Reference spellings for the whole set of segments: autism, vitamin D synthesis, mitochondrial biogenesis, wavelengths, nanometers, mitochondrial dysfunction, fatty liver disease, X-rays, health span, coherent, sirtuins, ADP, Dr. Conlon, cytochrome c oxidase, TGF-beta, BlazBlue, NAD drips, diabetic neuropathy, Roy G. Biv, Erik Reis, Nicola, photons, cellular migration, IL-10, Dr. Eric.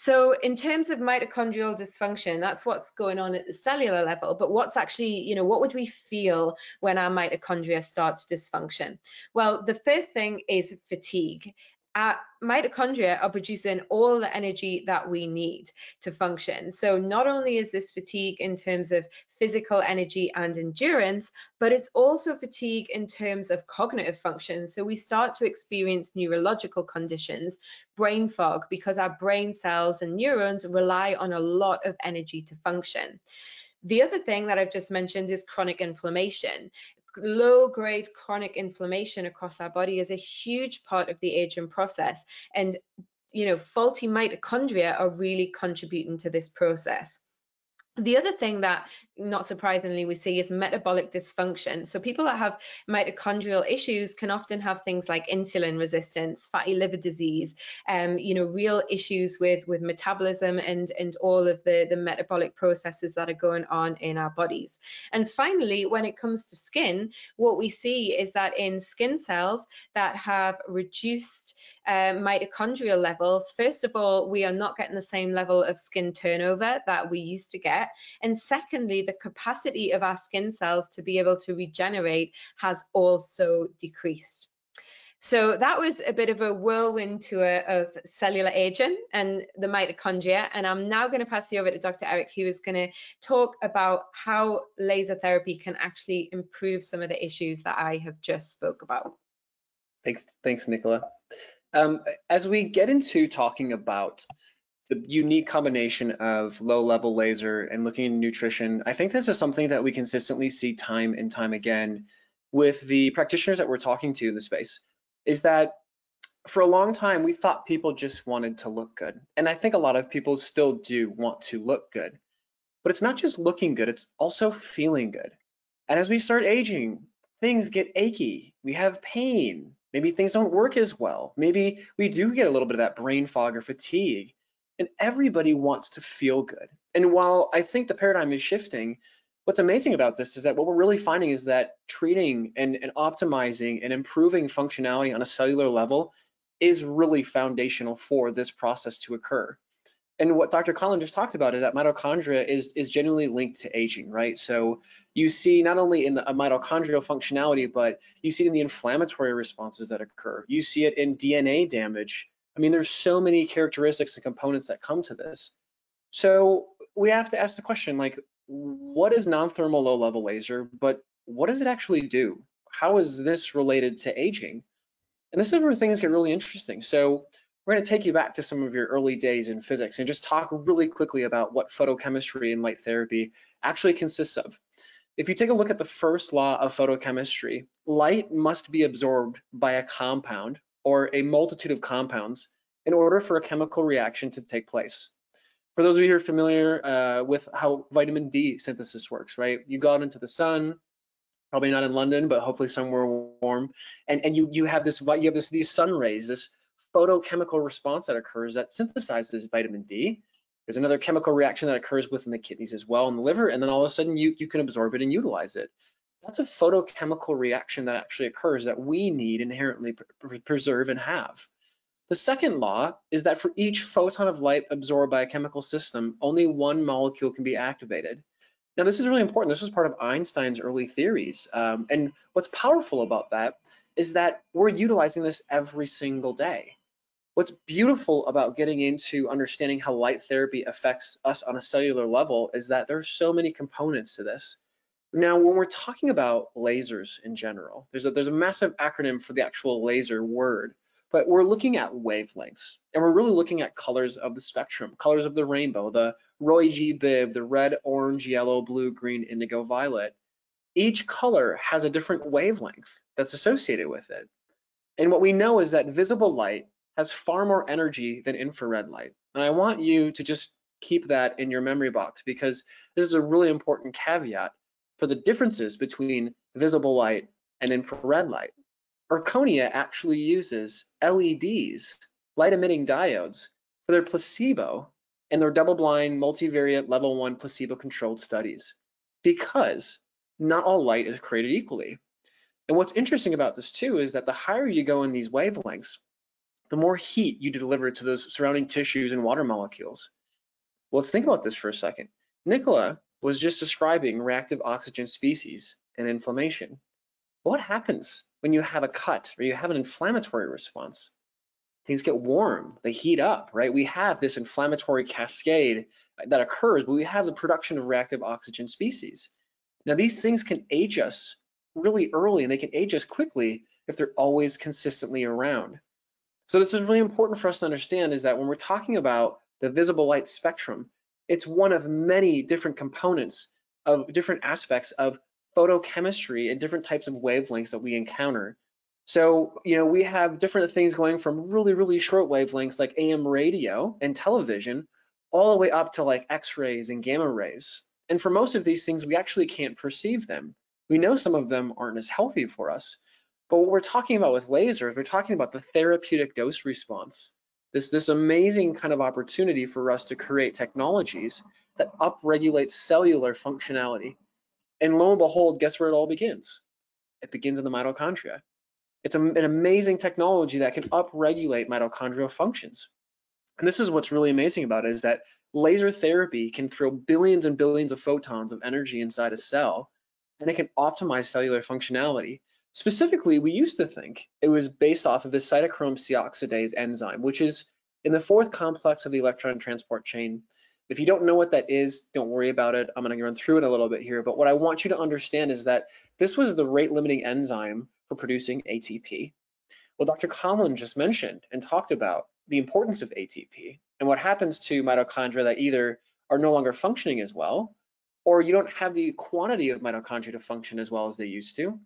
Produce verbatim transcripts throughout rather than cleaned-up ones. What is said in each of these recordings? So in terms of mitochondrial dysfunction, that's what's going on at the cellular level, but what's actually, you know, what would we feel when our mitochondria start to dysfunction? Well, the first thing is fatigue. Our mitochondria are producing all the energy that we need to function. So not only is this fatigue in terms of physical energy and endurance, but it's also fatigue in terms of cognitive function. So we start to experience neurological conditions, brain fog, because our brain cells and neurons rely on a lot of energy to function. The other thing that I've just mentioned is chronic inflammation. Low-grade chronic inflammation across our body is a huge part of the aging process, and you know, faulty mitochondria are really contributing to this process. The other thing that, not surprisingly, we see is metabolic dysfunction. So people that have mitochondrial issues can often have things like insulin resistance, fatty liver disease, um, you know, real issues with, with metabolism and, and all of the, the metabolic processes that are going on in our bodies. And finally, when it comes to skin, what we see is that in skin cells that have reduced uh, mitochondrial levels, first of all, we are not getting the same level of skin turnover that we used to get. And secondly, the capacity of our skin cells to be able to regenerate has also decreased. So that was a bit of a whirlwind tour of cellular aging and the mitochondria. And I'm now going to pass you over to Doctor Eric, who is going to talk about how laser therapy can actually improve some of the issues that I have just spoke about. Thanks, thanks, Nicola. Um, as we get into talking about the unique combination of low-level laser and looking at nutrition, I think this is something that we consistently see time and time again with the practitioners that we're talking to in the space, is that for a long time, we thought people just wanted to look good. And I think a lot of people still do want to look good, but it's not just looking good, it's also feeling good. And as we start aging, things get achy, we have pain, maybe things don't work as well, maybe we do get a little bit of that brain fog or fatigue. And everybody wants to feel good. And while I think the paradigm is shifting, what's amazing about this is that what we're really finding is that treating and, and optimizing and improving functionality on a cellular level is really foundational for this process to occur. And what Doctor Conlon just talked about is that mitochondria is, is genuinely linked to aging, right? So you see not only in the mitochondrial functionality, but you see it in the inflammatory responses that occur. You see it in D N A damage. I mean, there's so many characteristics and components that come to this. So we have to ask the question, like, what is non-thermal low-level laser, but what does it actually do? How is this related to aging? And this is where things get really interesting. So we're gonna take you back to some of your early days in physics and just talk really quickly about what photochemistry and light therapy actually consists of. If you take a look at the first law of photochemistry, light must be absorbed by a compound or a multitude of compounds in order for a chemical reaction to take place. For those of you who are familiar uh, with how vitamin D synthesis works, right? You go out into the sun, probably not in London, but hopefully somewhere warm, and, and you, you have this, you have this, these sun rays, this photochemical response that occurs that synthesizes vitamin D. There's another chemical reaction that occurs within the kidneys as well, in the liver, and then all of a sudden you, you can absorb it and utilize it. That's a photochemical reaction that actually occurs that we need inherently pre preserve and have. The second law is that for each photon of light absorbed by a chemical system, only one molecule can be activated. Now, this is really important. This was part of Einstein's early theories. Um, and what's powerful about that is that we're utilizing this every single day. What's beautiful about getting into understanding how light therapy affects us on a cellular level is that there's so many components to this. Now, when we're talking about lasers in general, there's a, there's a massive acronym for the actual laser word, but we're looking at wavelengths, and we're really looking at colors of the spectrum, colors of the rainbow, the Roy G. Biv, the red, orange, yellow, blue, green, indigo, violet. Each color has a different wavelength that's associated with it. And what we know is that visible light has far more energy than infrared light. And I want you to just keep that in your memory box, because this is a really important caveat for the differences between visible light and infrared light. Erchonia actually uses L E Ds, light emitting diodes, for their placebo and their double-blind, multivariate, level one placebo-controlled studies, because not all light is created equally. And what's interesting about this too is that the higher you go in these wavelengths, the more heat you deliver to those surrounding tissues and water molecules. Well, let's think about this for a second. Nicola was just describing reactive oxygen species and inflammation. What happens when you have a cut or you have an inflammatory response? Things get warm, they heat up, right? We have this inflammatory cascade that occurs, but we have the production of reactive oxygen species. Now, these things can age us really early, and they can age us quickly if they're always consistently around. So this is really important for us to understand, is that when we're talking about the visible light spectrum, it's one of many different components of different aspects of photochemistry and different types of wavelengths that we encounter. So, you know, we have different things going from really, really short wavelengths like A M radio and television, all the way up to like X-rays and gamma rays. And for most of these things, we actually can't perceive them. We know some of them aren't as healthy for us, but what we're talking about with lasers, we're talking about the therapeutic dose response. This, this amazing kind of opportunity for us to create technologies that upregulate cellular functionality. And lo and behold, guess where it all begins? It begins in the mitochondria. It's a, an amazing technology that can upregulate mitochondrial functions. And this is what's really amazing about it, is that laser therapy can throw billions and billions of photons of energy inside a cell, and it can optimize cellular functionality. Specifically, we used to think it was based off of the cytochrome c oxidase enzyme, which is in the fourth complex of the electron transport chain. If you don't know what that is, don't worry about it. I'm going to run through it a little bit here, but what I want you to understand is that this was the rate-limiting enzyme for producing A T P. Well, Doctor Conlon just mentioned and talked about the importance of A T P and what happens to mitochondria that either are no longer functioning as well, or you don't have the quantity of mitochondria to function as well as they used to.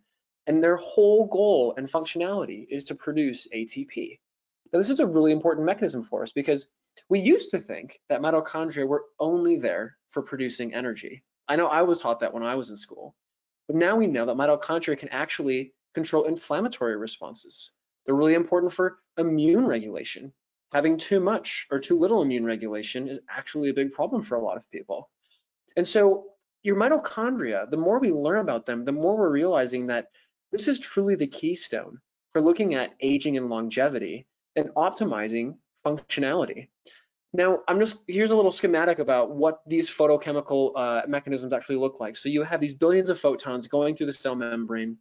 And their whole goal and functionality is to produce A T P. Now, this is a really important mechanism for us, because we used to think that mitochondria were only there for producing energy. I know I was taught that when I was in school, but now we know that mitochondria can actually control inflammatory responses. They're really important for immune regulation. Having too much or too little immune regulation is actually a big problem for a lot of people. And so your mitochondria, the more we learn about them, the more we're realizing that this is truly the keystone for looking at aging and longevity and optimizing functionality. Now, I'm just, here's a little schematic about what these photochemical uh, mechanisms actually look like. So you have these billions of photons going through the cell membrane,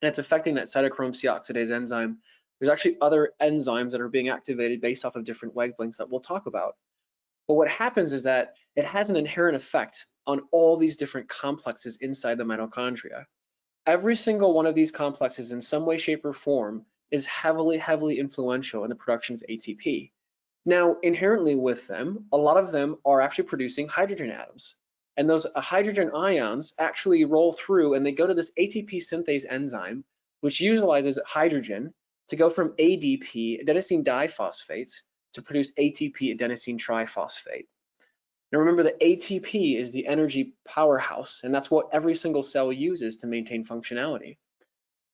and it's affecting that cytochrome c oxidase enzyme. There's actually other enzymes that are being activated based off of different wavelengths that we'll talk about. But what happens is that it has an inherent effect on all these different complexes inside the mitochondria. Every single one of these complexes in some way, shape, or form is heavily, heavily influential in the production of A T P. Now, inherently with them, a lot of them are actually producing hydrogen atoms. And those hydrogen ions actually roll through and they go to this A T P synthase enzyme, which utilizes hydrogen to go from A D P, adenosine diphosphate, to produce A T P, adenosine triphosphate. Now remember, the A T P is the energy powerhouse, and that's what every single cell uses to maintain functionality.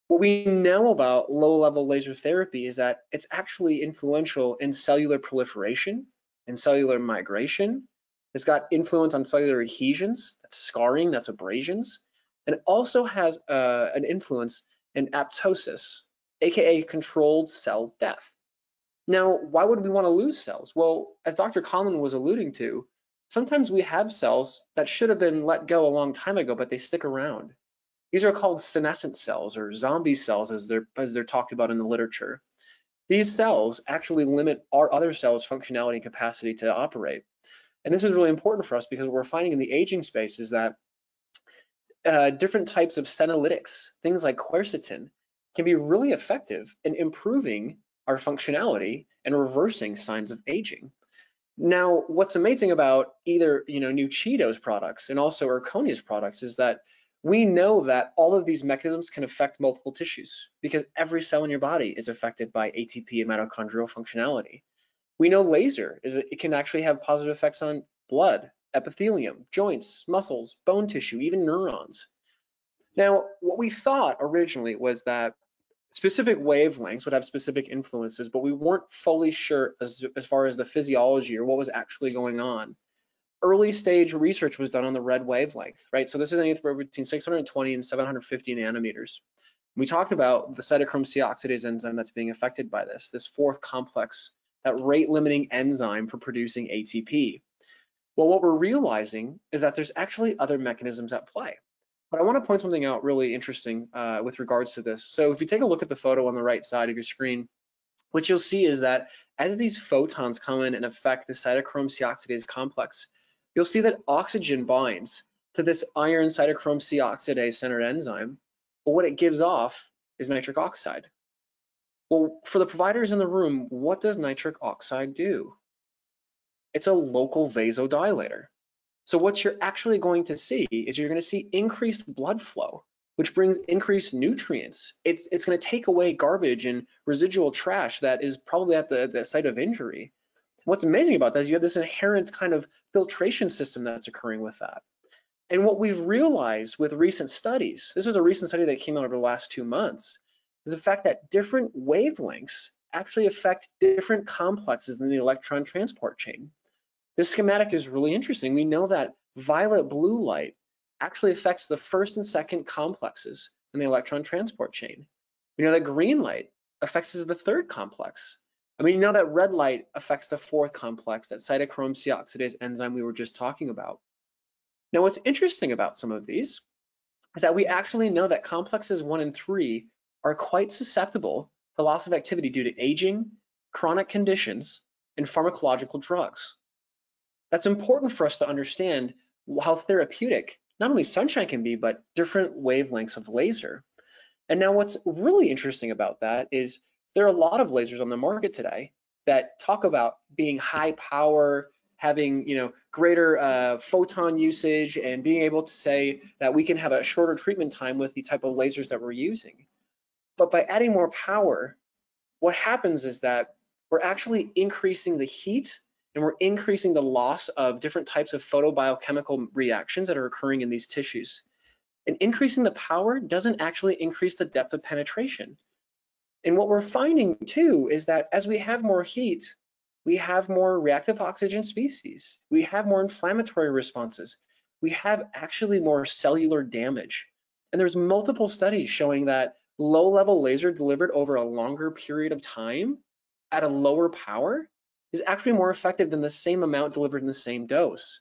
What we know about low-level laser therapy is that it's actually influential in cellular proliferation and cellular migration. It's got influence on cellular adhesions, that's scarring, that's abrasions, and it also has uh, an influence in apoptosis, aka controlled cell death. Now, why would we want to lose cells? Well, as Doctor Conlon was alluding to, sometimes we have cells that should have been let go a long time ago, but they stick around. These are called senescent cells, or zombie cells as they're, as they're talked about in the literature. These cells actually limit our other cells' functionality and capacity to operate. And this is really important for us, because what we're finding in the aging space is that uh, different types of senolytics, things like quercetin, can be really effective in improving our functionality and reversing signs of aging. Now, what's amazing about either, you know, Nuchido's products and also Erchonia's products is that we know that all of these mechanisms can affect multiple tissues, because every cell in your body is affected by A T P and mitochondrial functionality. We know laser is it can actually have positive effects on blood, epithelium, joints, muscles, bone tissue, even neurons. Now, what we thought originally was that specific wavelengths would have specific influences, but we weren't fully sure as, as far as the physiology or what was actually going on. Early stage research was done on the red wavelength, right? So this is anything between six hundred twenty and seven hundred fifty nanometers. We talked about the cytochrome C oxidase enzyme that's being affected by this, this fourth complex, that rate-limiting enzyme for producing A T P. Well, what we're realizing is that there's actually other mechanisms at play. But I want to point something out really interesting uh, with regards to this. So if you take a look at the photo on the right side of your screen, what you'll see is that as these photons come in and affect the cytochrome C oxidase complex, you'll see that oxygen binds to this iron cytochrome C oxidase-centered enzyme. But what it gives off is nitric oxide. Well, for the providers in the room, what does nitric oxide do? It's a local vasodilator. So what you're actually going to see is you're going to see increased blood flow, which brings increased nutrients. It's, it's going to take away garbage and residual trash that is probably at the, the site of injury. What's amazing about that is you have this inherent kind of filtration system that's occurring with that. And what we've realized with recent studies, this is a recent study that came out over the last two months, is the fact that different wavelengths actually affect different complexes in the electron transport chain. This schematic is really interesting. We know that violet blue light actually affects the first and second complexes in the electron transport chain. We know that green light affects the third complex. I mean, you know that red light affects the fourth complex, that cytochrome C oxidase enzyme we were just talking about. Now, what's interesting about some of these is that we actually know that complexes one and three are quite susceptible to loss of activity due to aging, chronic conditions, and pharmacological drugs. That's important for us to understand how therapeutic not only sunshine can be, but different wavelengths of laser. And now what's really interesting about that is there are a lot of lasers on the market today that talk about being high power, having, you know, greater uh, photon usage, and being able to say that we can have a shorter treatment time with the type of lasers that we're using. But by adding more power, what happens is that we're actually increasing the heat, and we're increasing the loss of different types of photobiochemical reactions that are occurring in these tissues. And increasing the power doesn't actually increase the depth of penetration. And what we're finding too is that as we have more heat, we have more reactive oxygen species. We have more inflammatory responses. We have actually more cellular damage. And there's multiple studies showing that low-level laser delivered over a longer period of time at a lower power is actually more effective than the same amount delivered in the same dose.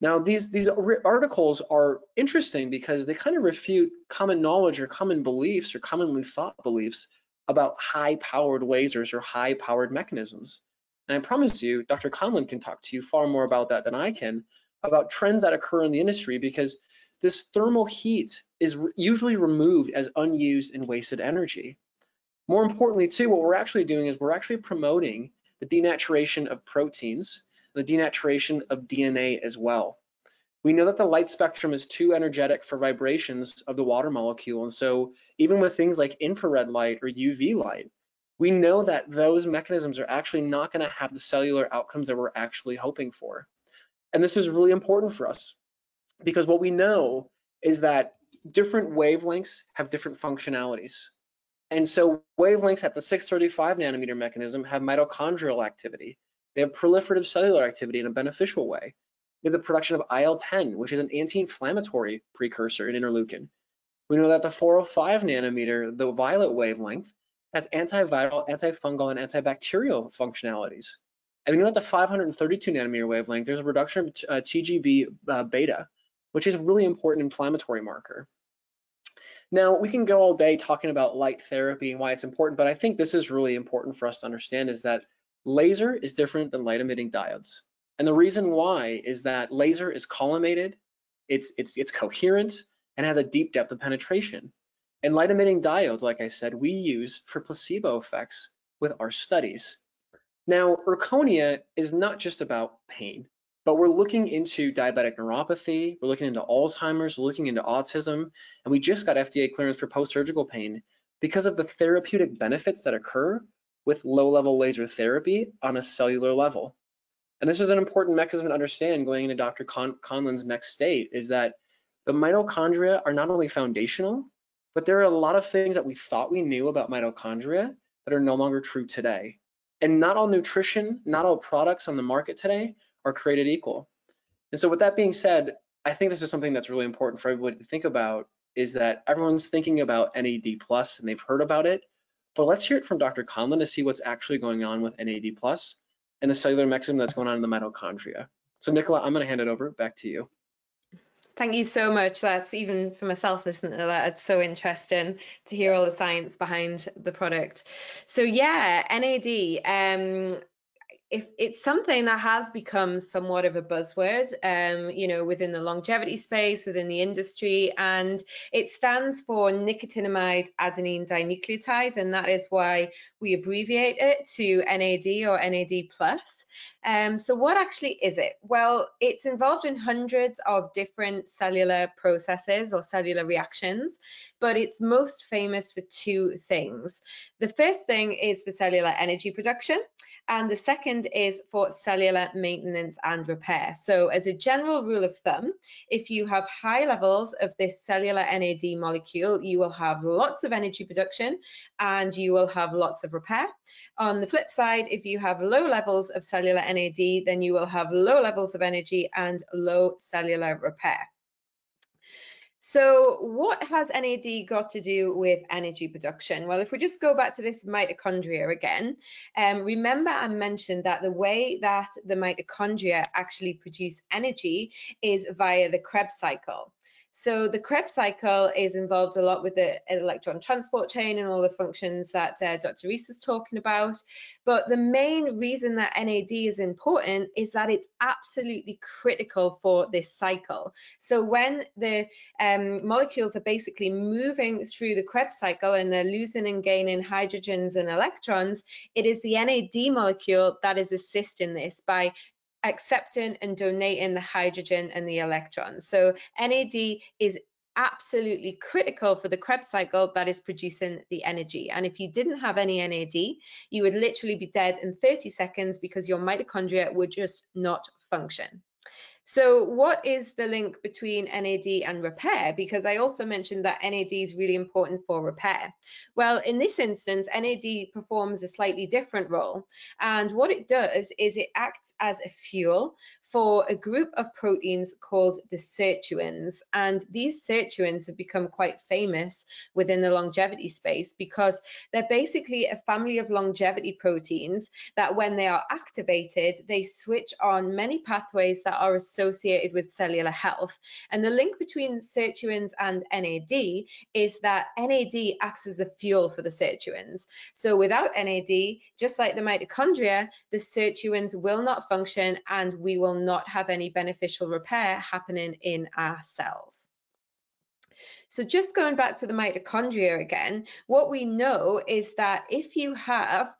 Now, these, these articles are interesting because they kind of refute common knowledge or common beliefs or commonly thought beliefs about high-powered lasers or high-powered mechanisms. And I promise you, Doctor Conlon can talk to you far more about that than I can, about trends that occur in the industry, because this thermal heat is usually removed as unused and wasted energy. More importantly, too, what we're actually doing is we're actually promoting the denaturation of proteins, the denaturation of D N A as well. We know that the light spectrum is too energetic for vibrations of the water molecule. And so even with things like infrared light or U V light, we know that those mechanisms are actually not going to have the cellular outcomes that we're actually hoping for. And this is really important for us, because what we know is that different wavelengths have different functionalities. And so wavelengths at the six thirty-five nanometer mechanism have mitochondrial activity. They have proliferative cellular activity in a beneficial way. We have the production of I L ten, which is an anti-inflammatory precursor in interleukin. We know that the four oh five nanometer, the violet wavelength, has antiviral, antifungal, and antibacterial functionalities. And we know that the five thirty-two nanometer wavelength, there's a reduction of uh, T G B uh, beta, which is a really important inflammatory marker. Now, we can go all day talking about light therapy and why it's important, but I think this is really important for us to understand is that laser is different than light emitting diodes. And the reason why is that laser is collimated, it's, it's, it's coherent, and has a deep depth of penetration. And light emitting diodes, like I said, we use for placebo effects with our studies. Now, Erchonia is not just about pain, but we're looking into diabetic neuropathy, we're looking into Alzheimer's, we're looking into autism, and we just got F D A clearance for post-surgical pain because of the therapeutic benefits that occur with low-level laser therapy on a cellular level. And this is an important mechanism to understand going into Doctor Con Conlon's next state, is that the mitochondria are not only foundational, but there are a lot of things that we thought we knew about mitochondria that are no longer true today. And not all nutrition, not all products on the market today are created equal. And so with that being said, I think this is something that's really important for everybody to think about is that everyone's thinking about N A D plus, and they've heard about it, but let's hear it from Doctor Conlon to see what's actually going on with N A D plus and the cellular mechanism that's going on in the mitochondria. So Nicola, I'm gonna hand it over back to you. Thank you so much. That's, even for myself listening to that, it's so interesting to hear all the science behind the product. So yeah, N A D, um, if it's something that has become somewhat of a buzzword, um, you know, within the longevity space, within the industry, and it stands for nicotinamide adenine dinucleotide, and that is why we abbreviate it to N A D or N A D plus. Um, so what actually is it? Well, it's involved in hundreds of different cellular processes or cellular reactions, but it's most famous for two things. The first thing is for cellular energy production, and the second is for cellular maintenance and repair. So as a general rule of thumb, if you have high levels of this cellular N A D molecule, you will have lots of energy production and you will have lots of repair. On the flip side, if you have low levels of cellular N A D, then you will have low levels of energy and low cellular repair. So what has N A D got to do with energy production? Well, if we just go back to this mitochondria again, um, remember I mentioned that the way that the mitochondria actually produce energy is via the Krebs cycle. So the Krebs cycle is involved a lot with the electron transport chain and all the functions that uh, Doctor Reese is talking about. But the main reason that N A D is important is that it's absolutely critical for this cycle. So when the um, molecules are basically moving through the Krebs cycle and they're losing and gaining hydrogens and electrons, it is the N A D molecule that is assisting this by accepting and donating the hydrogen and the electrons. So N A D is absolutely critical for the Krebs cycle that is producing the energy. And if you didn't have any N A D, you would literally be dead in thirty seconds because your mitochondria would just not function. So what is the link between N A D and repair? Because I also mentioned that N A D is really important for repair. Well, in this instance, N A D performs a slightly different role. And what it does is it acts as a fuel for a group of proteins called the sirtuins. And these sirtuins have become quite famous within the longevity space because they're basically a family of longevity proteins that when they are activated, they switch on many pathways that are associated with cellular health. And the link between sirtuins and N A D is that N A D acts as the fuel for the sirtuins. So without N A D, just like the mitochondria, the sirtuins will not function and we will not have any beneficial repair happening in our cells. So just going back to the mitochondria again, what we know is that if you have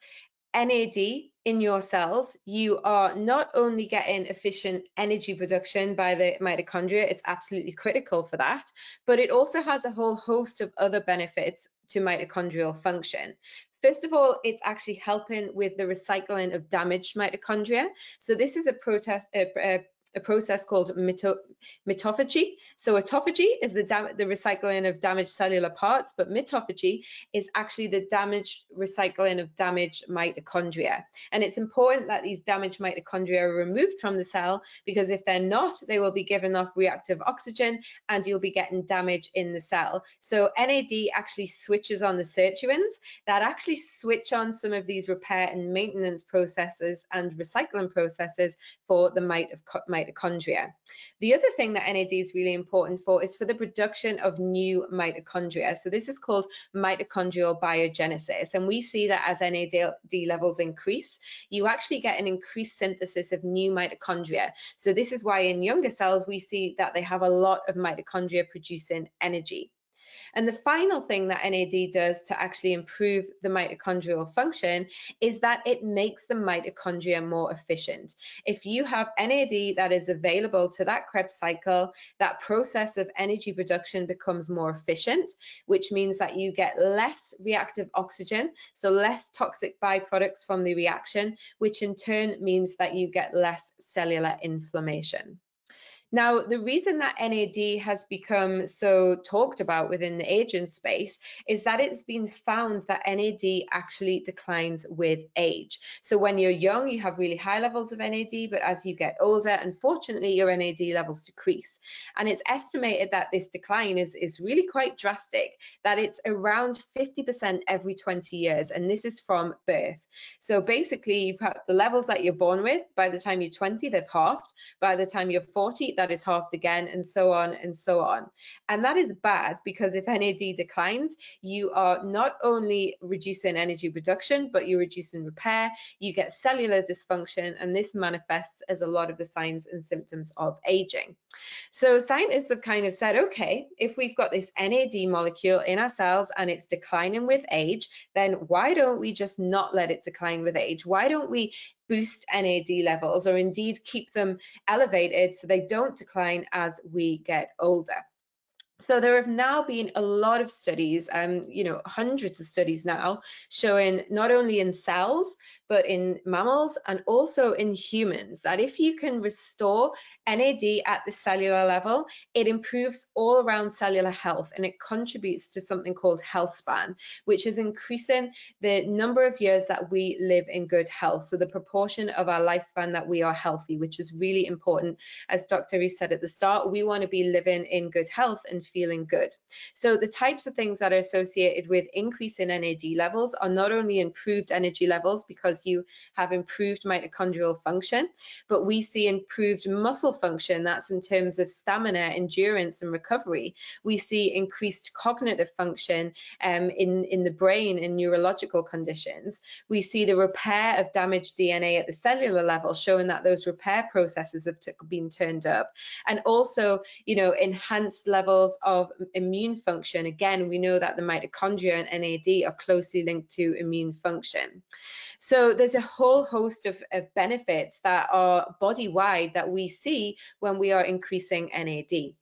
N A D in your cells, you are not only getting efficient energy production by the mitochondria, it's absolutely critical for that, but it also has a whole host of other benefits to mitochondrial function. First of all, it's actually helping with the recycling of damaged mitochondria. So this is a protest, uh, uh, a process called mito mitophagy. So autophagy is the, the recycling of damaged cellular parts, but mitophagy is actually the damaged recycling of damaged mitochondria. And it's important that these damaged mitochondria are removed from the cell because if they're not, they will be giving off reactive oxygen and you'll be getting damage in the cell. So N A D actually switches on the sirtuins that actually switch on some of these repair and maintenance processes and recycling processes for the mitochondria. mitochondria. The other thing that N A D is really important for is for the production of new mitochondria. So this is called mitochondrial biogenesis. And we see that as N A D levels increase, you actually get an increased synthesis of new mitochondria. So this is why in younger cells, we see that they have a lot of mitochondria producing energy. And the final thing that N A D does to actually improve the mitochondrial function is that it makes the mitochondria more efficient. If you have N A D that is available to that Krebs cycle, that process of energy production becomes more efficient, which means that you get less reactive oxygen, so less toxic byproducts from the reaction, which in turn means that you get less cellular inflammation. Now, the reason that N A D has become so talked about within the aging space is that it's been found that N A D actually declines with age. So when you're young, you have really high levels of N A D, but as you get older, unfortunately, your N A D levels decrease. And it's estimated that this decline is, is really quite drastic, that it's around fifty percent every twenty years, and this is from birth. So basically, you've had the levels that you're born with. By the time you're twenty, they've halved. By the time you're forty, that is halved again, and so on and so on. And that is bad, because if N A D declines, you are not only reducing energy production, but you're reducing repair, you get cellular dysfunction, and this manifests as a lot of the signs and symptoms of aging. So scientists have kind of said, okay, if we've got this N A D molecule in our cells and it's declining with age, then why don't we just not let it decline with age? Why don't we boost N A D levels, or indeed keep them elevated so they don't decline as we get older? So there have now been a lot of studies, um, you know, hundreds of studies now, showing not only in cells, but in mammals and also in humans, that if you can restore N A D at the cellular level, it improves all around cellular health, and it contributes to something called health span, which is increasing the number of years that we live in good health. So the proportion of our lifespan that we are healthy, which is really important. As Doctor Eric said at the start, we want to be living in good health and feeling good. So the types of things that are associated with increase in N A D levels are not only improved energy levels, because you have improved mitochondrial function, but we see improved muscle function. That's in terms of stamina, endurance, and recovery. We see increased cognitive function um, in, in the brain and neurological conditions. We see the repair of damaged D N A at the cellular level, showing that those repair processes have been turned up. And also, you know, enhanced levels of immune function. Again, we know that the mitochondria and N A D are closely linked to immune function. So there's a whole host of, of benefits that are body-wide that we see when we are increasing N A D.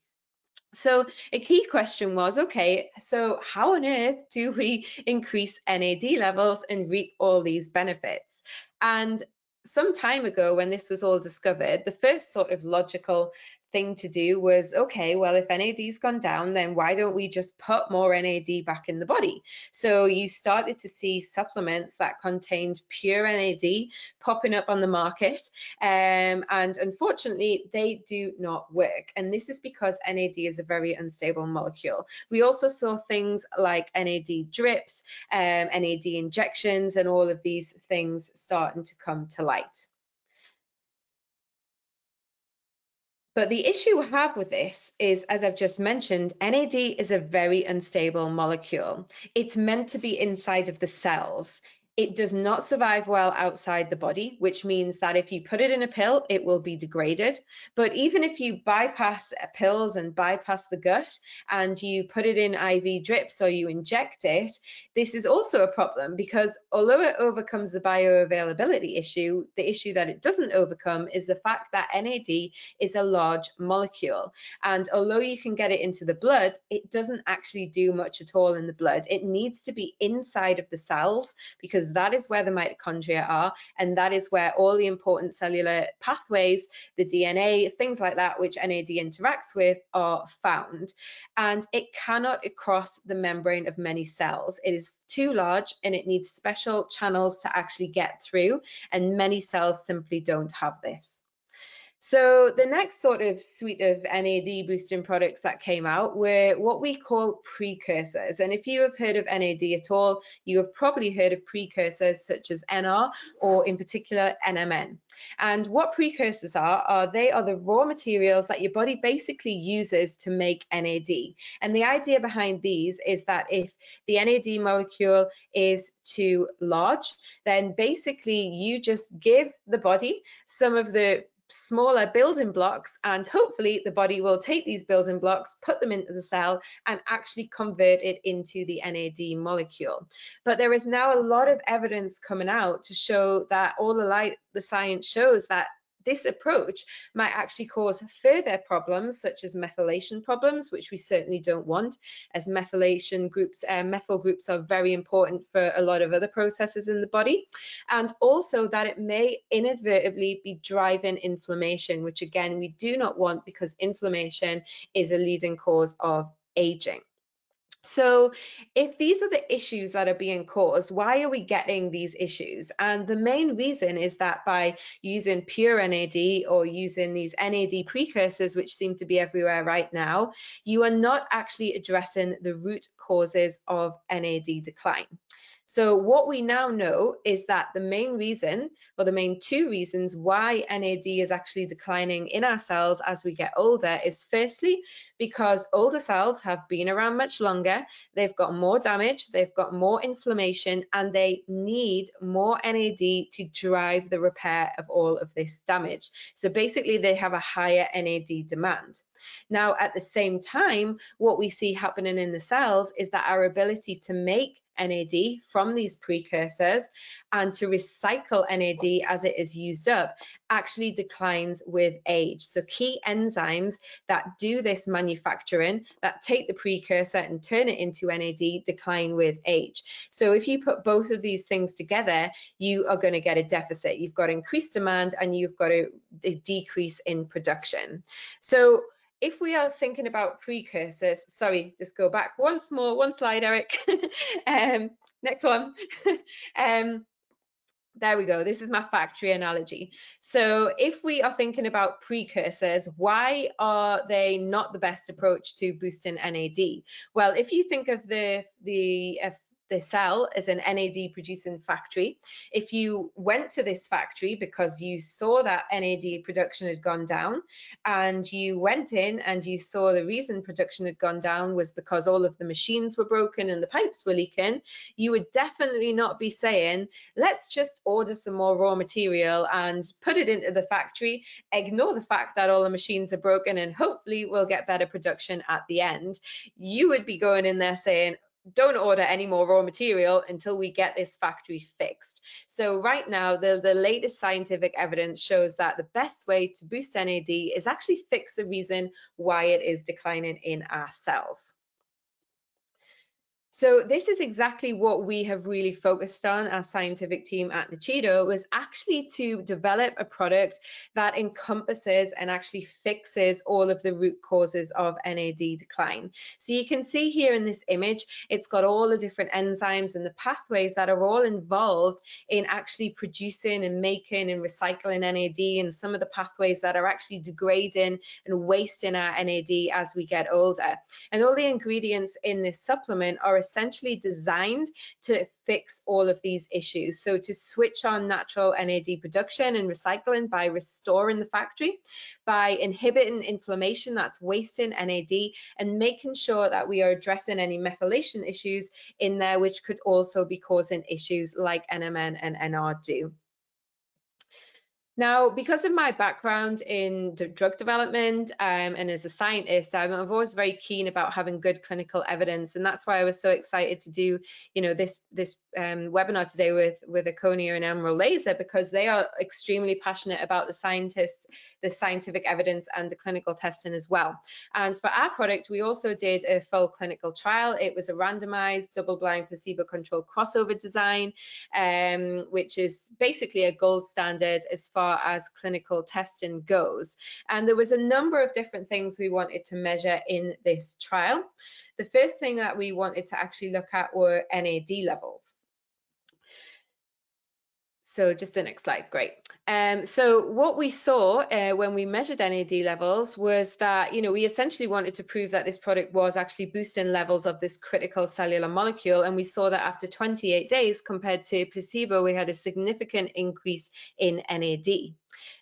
So a key question was, okay, so how on earth do we increase N A D levels and reap all these benefits? And some time ago, when this was all discovered, the first sort of logical thing to do was, okay, well, if N A D's gone down, then why don't we just put more N A D back in the body? So you started to see supplements that contained pure N A D popping up on the market, um, and unfortunately they do not work, and this is because N A D is a very unstable molecule. We also saw things like N A D drips, um, N A D injections, and all of these things starting to come to light. But the issue we have with this is, as I've just mentioned, N A D is a very unstable molecule. It's meant to be inside of the cells. It does not survive well outside the body, which means that if you put it in a pill, it will be degraded. But even if you bypass pills and bypass the gut and you put it in I V drips or you inject it, this is also a problem, because although it overcomes the bioavailability issue, the issue that it doesn't overcome is the fact that N A D is a large molecule. And although you can get it into the blood, it doesn't actually do much at all in the blood. It needs to be inside of the cells, because that is where the mitochondria are, and that is where all the important cellular pathways, the D N A, things like that, which N A D interacts with, are found. And it cannot cross the membrane of many cells. It is too large, and it needs special channels to actually get through, and many cells simply don't have this. So the next sort of suite of N A D boosting products that came out were what we call precursors. And if you have heard of N A D at all, you have probably heard of precursors such as N R, or in particular N M N. And what precursors are, are they are the raw materials that your body basically uses to make N A D. And the idea behind these is that if the N A D molecule is too large, then basically you just give the body some of the smaller building blocks, and hopefully the body will take these building blocks, put them into the cell, and actually convert it into the N A D molecule. But there is now a lot of evidence coming out to show that all the light the science shows that this approach might actually cause further problems such as methylation problems, which we certainly don't want, as methylation groups, uh, methyl groups are very important for a lot of other processes in the body, and also that it may inadvertently be driving inflammation, which again we do not want because inflammation is a leading cause of aging. So if these are the issues that are being caused, why are we getting these issues? And the main reason is that by using pure N A D or using these N A D precursors, which seem to be everywhere right now, you are not actually addressing the root causes of N A D decline. So what we now know is that the main reason, or the main two reasons why N A D is actually declining in our cells as we get older is firstly, because older cells have been around much longer, they've got more damage, they've got more inflammation, and they need more N A D to drive the repair of all of this damage. So basically they have a higher N A D demand. Now, at the same time, what we see happening in the cells is that our ability to make N A D from these precursors and to recycle N A D as it is used up actually declines with age. So key enzymes that do this manufacturing, that take the precursor and turn it into N A D, decline with age. So if you put both of these things together, you are going to get a deficit. You've got increased demand and you've got a, a decrease in production. So if we are thinking about precursors, sorry, just go back once more, one slide, Eric. um, next one. um, there we go. This is my factory analogy. So if we are thinking about precursors, why are they not the best approach to boosting N A D? Well, if you think of the the uh, the cell is an N A D producing factory. If you went to this factory because you saw that N A D production had gone down and you went in and you saw the reason production had gone down was because all of the machines were broken and the pipes were leaking, you would definitely not be saying, let's just order some more raw material and put it into the factory, ignore the fact that all the machines are broken and hopefully we'll get better production at the end. You would be going in there saying, don't order any more raw material until we get this factory fixed. So right now, the, the latest scientific evidence shows that the best way to boost N A D is actually fix the reason why it is declining in our cells. So this is exactly what we have really focused on, our scientific team at Nuchido, was actually to develop a product that encompasses and actually fixes all of the root causes of N A D decline. So you can see here in this image, it's got all the different enzymes and the pathways that are all involved in actually producing and making and recycling N A D, and some of the pathways that are actually degrading and wasting our N A D as we get older. And all the ingredients in this supplement are essentially designed to fix all of these issues. So to switch on natural N A D production and recycling by restoring the factory, by inhibiting inflammation that's wasting N A D, and making sure that we are addressing any methylation issues in there, which could also be causing issues like N M N and N R do. Now, because of my background in drug development um, and as a scientist, I'm, I'm always very keen about having good clinical evidence, and that's why I was so excited to do, you know, this this um, webinar today with with Erchonia and Emerald Laser, because they are extremely passionate about the scientists, the scientific evidence, and the clinical testing as well. And for our product, we also did a full clinical trial. It was a randomized, double-blind, placebo-controlled crossover design, um, which is basically a gold standard as far as clinical testing goes. And there was a number of different things we wanted to measure in this trial. The first thing that we wanted to actually look at were N A D levels. So just the next slide, great. Um, so what we saw uh, when we measured N A D levels was that, you know, we essentially wanted to prove that this product was actually boosting levels of this critical cellular molecule. And we saw that after twenty-eight days compared to placebo, we had a significant increase in N A D.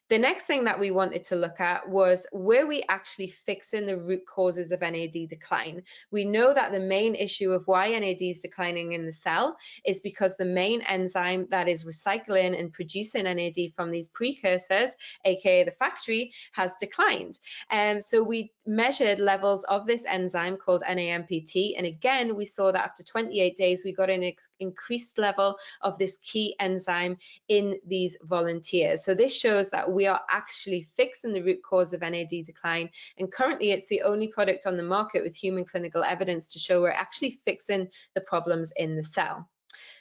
The next thing that we wanted to look at was, were we actually fixing the root causes of N A D decline? We know that the main issue of why N A D is declining in the cell is because the main enzyme that is recycling and producing N A D from these precursors, aka the factory, has declined. And um, so we measured levels of this enzyme called N A M P T, and again we saw that after twenty-eight days we got an increased level of this key enzyme in these volunteers. So this shows shows that we are actually fixing the root cause of N A D decline. And currently it's the only product on the market with human clinical evidence to show we're actually fixing the problems in the cell.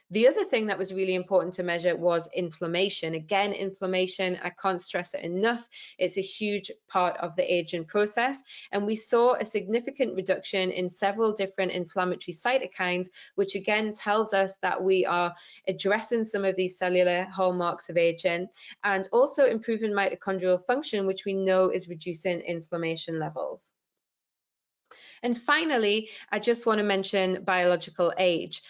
The other thing that was really important to measure was inflammation. Again, inflammation, I can't stress it enough, it's a huge part of the aging process. And we saw a significant reduction in several different inflammatory cytokines, which again tells us that we are addressing some of these cellular hallmarks of aging and also improving mitochondrial function, which we know is reducing inflammation levels. And finally, I just want to mention biological age.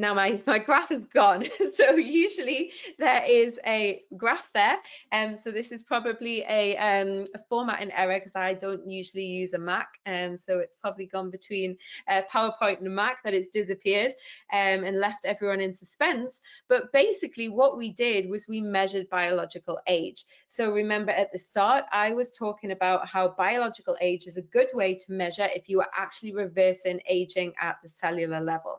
Now my, my graph is gone, so usually there is a graph there, and um, so this is probably a, um, a formatting error because I don't usually use a Mac, and um, so it's probably gone between uh, PowerPoint and a Mac that it's disappeared um, and left everyone in suspense. But basically what we did was we measured biological age. So remember at the start, I was talking about how biological age is a good way to measure if you are actually reversing aging at the cellular level.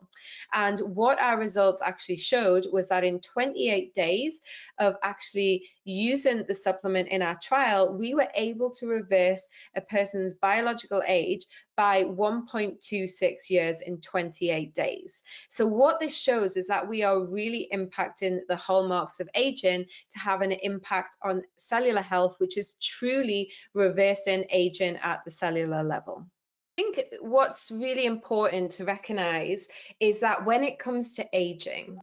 And what What our results actually showed was that in twenty-eight days of actually using the supplement in our trial, we were able to reverse a person's biological age by one point two six years in twenty-eight days. So what this shows is that we are really impacting the hallmarks of aging to have an impact on cellular health, which is truly reversing aging at the cellular level. I think what's really important to recognize is that when it comes to aging,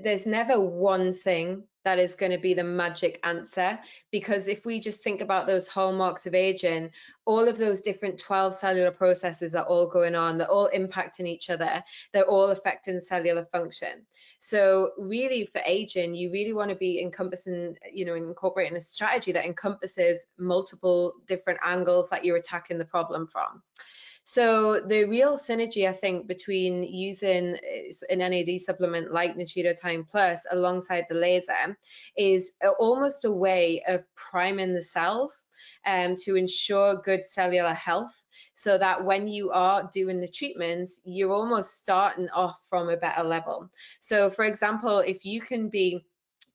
there's never one thing that is going to be the magic answer, because if we just think about those hallmarks of aging, all of those different twelve cellular processes that are all going on, they're all impacting each other, they're all affecting cellular function. So really for aging, you really want to be encompassing, you know, incorporating a strategy that encompasses multiple different angles that you're attacking the problem from. So the real synergy, I think, between using an N A D supplement like Nuchido Time Plus alongside the laser is almost a way of priming the cells um, to ensure good cellular health, so that when you are doing the treatments, you're almost starting off from a better level. So, for example, if you can be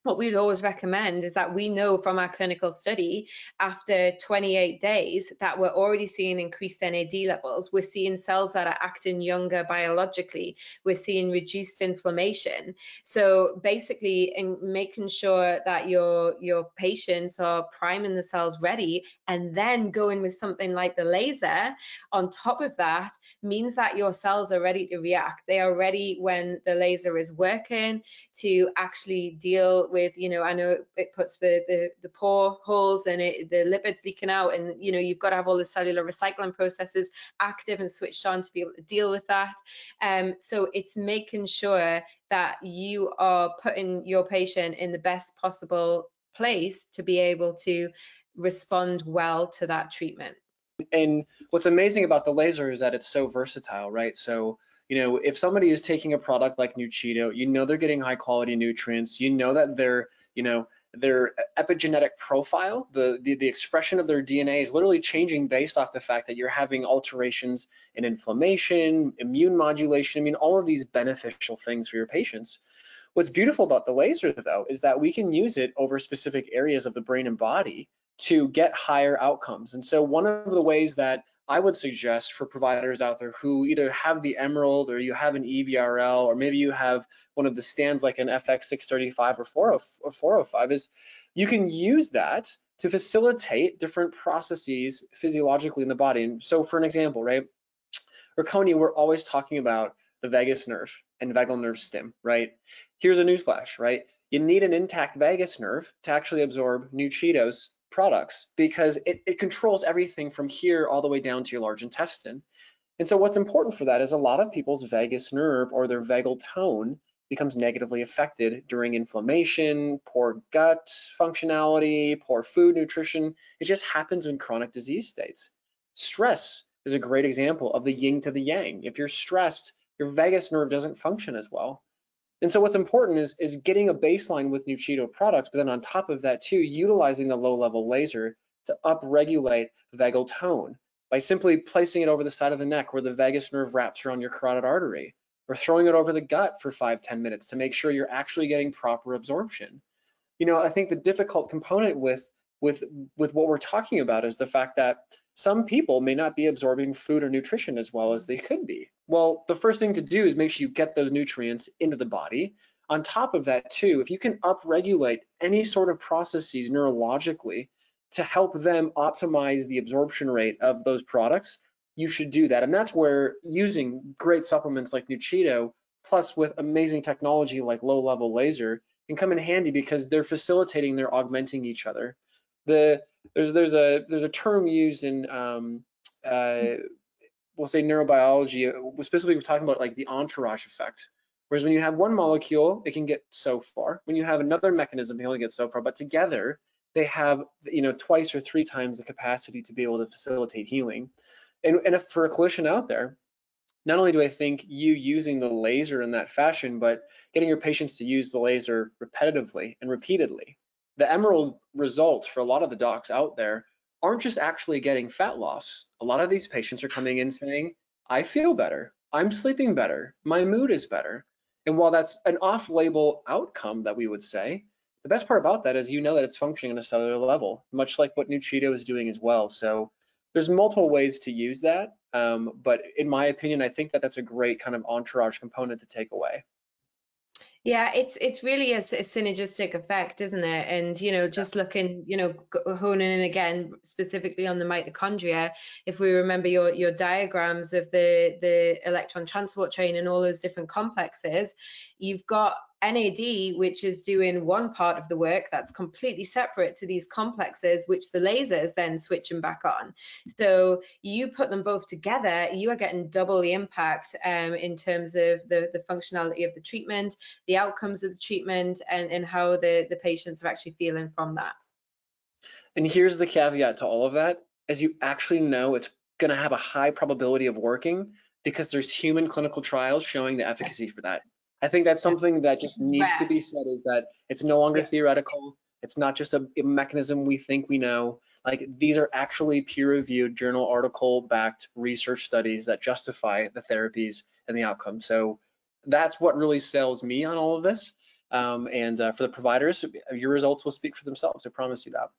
what we'd always recommend is that we know from our clinical study after twenty-eight days that we're already seeing increased N A D levels. We're seeing cells that are acting younger biologically. We're seeing reduced inflammation. So basically, in making sure that your, your patients are priming the cells ready and then going with something like the laser on top of that means that your cells are ready to react. They are ready when the laser is working to actually deal with With, you know, I know it puts the the, the pore holes and it, the lipids leaking out, and you know you've got to have all the cellular recycling processes active and switched on to be able to deal with that. Um, so it's making sure that you are putting your patient in the best possible place to be able to respond well to that treatment. And what's amazing about the laser is that it's so versatile, right? So, you know, if somebody is taking a product like Nuchido, you know they're getting high quality nutrients, you know that their, you know, their epigenetic profile, the, the, the expression of their D N A is literally changing based off the fact that you're having alterations in inflammation, immune modulation, I mean, all of these beneficial things for your patients. What's beautiful about the laser, though, is that we can use it over specific areas of the brain and body to get higher outcomes. And so one of the ways that I would suggest for providers out there who either have the Emerald or you have an E V R L, or maybe you have one of the stands like an F X six thirty-five or four oh five, is you can use that to facilitate different processes physiologically in the body. And so for an example, right, Erchonia, we're always talking about the vagus nerve and vagal nerve stim, right? Here's a newsflash, right? You need an intact vagus nerve to actually absorb Nuchido's products, because it, it controls everything from here all the way down to your large intestine. And so what's important for that is a lot of people's vagus nerve or their vagal tone becomes negatively affected during inflammation, poor gut functionality, poor food nutrition. It just happens in chronic disease states. Stress is a great example of the yin to the yang. If you're stressed, your vagus nerve doesn't function as well. And so what's important is, is getting a baseline with Nuchido products, but then on top of that too, utilizing the low-level laser to upregulate vagal tone by simply placing it over the side of the neck where the vagus nerve wraps around your carotid artery, or throwing it over the gut for five, ten minutes to make sure you're actually getting proper absorption. you know, I think the difficult component with with with what we're talking about is the fact that some people may not be absorbing food or nutrition as well as they could be. Well, the first thing to do is make sure you get those nutrients into the body. On top of that too, if you can upregulate any sort of processes neurologically to help them optimize the absorption rate of those products, you should do that. And that's where using great supplements like Nuchido, plus with amazing technology like low-level laser, can come in handy because they're facilitating, they're augmenting each other. The there's there's a there's a term used in um, uh, we'll say neurobiology. Specifically, we're talking about like the entourage effect. Whereas when you have one molecule, it can get so far. When you have another mechanism, it only gets so far. But together, they have, you know, twice or three times the capacity to be able to facilitate healing. And, and if for a clinician out there, not only do I think you using the laser in that fashion, but getting your patients to use the laser repetitively and repeatedly. The emerald results for a lot of the docs out there aren't just actually getting fat loss. A lot of these patients are coming in saying, I feel better, I'm sleeping better, my mood is better. And while that's an off-label outcome that we would say, the best part about that is you know that it's functioning on a cellular level, much like what Nuchido is doing as well. So there's multiple ways to use that, um, but in my opinion, I think that that's a great kind of entourage component to take away. Yeah, it's it's really a, a synergistic effect, isn't it? And, you know, just looking, you know, honing in again, specifically on the mitochondria, if we remember your, your diagrams of the, the electron transport chain and all those different complexes, you've got N A D, which is doing one part of the work that's completely separate to these complexes, which the lasers then switching back on. So you put them both together, you are getting double the impact um, in terms of the, the functionality of the treatment, the outcomes of the treatment, and, and how the, the patients are actually feeling from that. And here's the caveat to all of that, as you actually know it's going to have a high probability of working because there's human clinical trials showing the efficacy for that. I think that's something that just needs to be said, is that it's no longer theoretical. It's not just a mechanism we think we know. Like, these are actually peer-reviewed, journal article-backed research studies that justify the therapies and the outcome. So that's what really sells me on all of this. Um, and uh, for the providers, your results will speak for themselves. I promise you that.